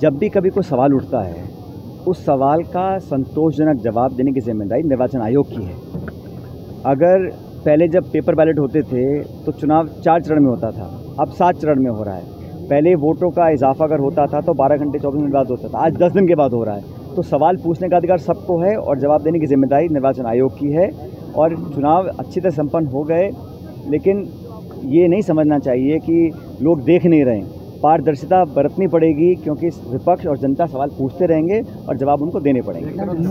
जब भी कभी कोई सवाल उठता है उस सवाल का संतोषजनक जवाब देने की जिम्मेदारी निर्वाचन आयोग की है। अगर पहले जब पेपर बैलेट होते थे तो चुनाव 4 चरण में होता था, अब 7 चरण में हो रहा है। पहले वोटों का इजाफा अगर होता था तो 12 घंटे 24 मिनट बाद होता था, आज 10 दिन के बाद हो रहा है। तो सवाल पूछने का अधिकार सबको है और जवाब देने की जिम्मेदारी निर्वाचन आयोग की है। और चुनाव अच्छी तरह संपन्न हो गए, लेकिन ये नहीं समझना चाहिए कि लोग देख नहीं रहे। पारदर्शिता बरतनी पड़ेगी क्योंकि विपक्ष और जनता सवाल पूछते रहेंगे और जवाब उनको देने पड़ेंगे।